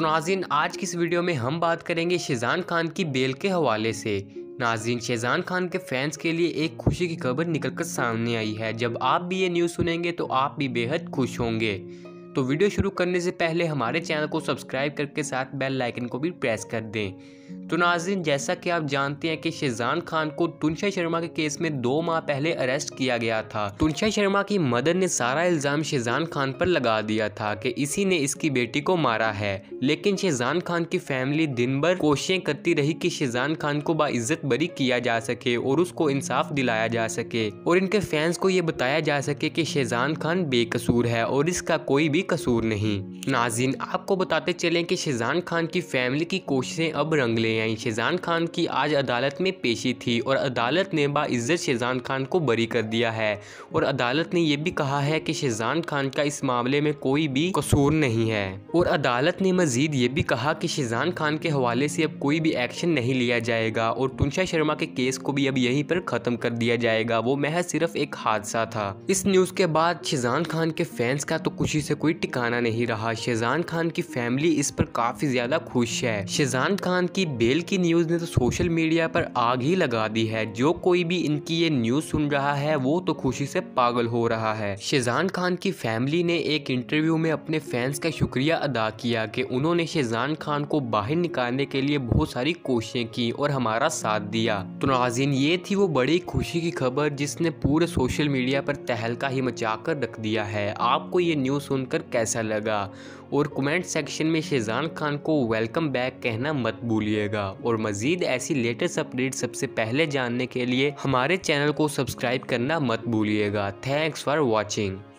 तो नाज़रीन आज की इस वीडियो में हम बात करेंगे शेज़ान खान की बेल के हवाले से। नाज़रीन शेज़ान खान के फैंस के लिए एक खुशी की खबर निकलकर सामने आई है। जब आप भी ये न्यूज़ सुनेंगे तो आप भी बेहद खुश होंगे। तो वीडियो शुरू करने से पहले हमारे चैनल को सब्सक्राइब करके साथ बेल आइकन को भी प्रेस कर दें। तो नाज़रीन जैसा कि आप जानते हैं कि शेज़ान खान को तुनिशा शर्मा के केस में 2 माह पहले अरेस्ट किया गया था। तुनिशा शर्मा की मदर ने सारा इल्ज़ाम शेज़ान खान पर लगा दिया था कि इसी ने इसकी बेटी को मारा है, लेकिन शेज़ान खान की फैमिली दिन भर कोशिशें करती रही कि शेज़ान खान को बाइज़्ज़त बरी किया जा सके और उसको इंसाफ दिलाया जा सके और इनके फैंस को ये बताया जा सके कि शेज़ान खान बेकसूर है और इसका कोई कसूर नहीं। नाज़रीन आपको बताते चलें कि शेज़ान खान की फैमिली की कोशिशें अब रंग ले आई। शेज़ान खान की आज अदालत में पेशी थी और अदालत ने बाइज़्ज़त शेज़ान खान को बरी कर दिया है और अदालत ने यह भी कहा है कि शेज़ान खान का इस मामले में कोई भी कसूर नहीं है और अदालत ने मज़ीद ये भी कहा कि शेज़ान खान के हवाले से अब कोई भी एक्शन नहीं लिया जाएगा और तुनिशा शर्मा के केस को भी अब यहीं पर ख़त्म कर दिया जाएगा, वो महज सिर्फ एक हादसा था। इस न्यूज़ के बाद शेज़ान खान के फैंस का तो खुशी से कोई ठिकाना नहीं रहा। शेज़ान खान की फैमिली इस पर काफ़ी ज़्यादा खुश है। शेज़ान खान की बेल की न्यूज़ ने तो सोशल मीडिया पर आग ही लगा दी है। जो कोई भी इनकी ये न्यूज़ सुन रहा है वो तो खुशी से पागल हो रहा है। शेज़ान खान की फैमिली ने एक इंटरव्यू में अपने फैंस का शुक्रिया अदा किया कि उन्होंने शेज़ान खान को बाहर निकालने के लिए बहुत सारी कोशिशें की और हमारा साथ दिया। तो नाज़रीन ये थी वो बड़ी खुशी की खबर जिसने पूरे सोशल मीडिया पर तहलका ही मचा कर रख दिया है। आपको ये न्यूज़ कर कैसा लगा और कमेंट सेक्शन में शेज़ान खान को वेलकम बैक कहना मत भूलिएगा और मज़ीद ऐसी लेटेस्ट अपडेट सबसे पहले जानने के लिए हमारे चैनल को सब्सक्राइब करना मत भूलिएगा। Thanks for watching.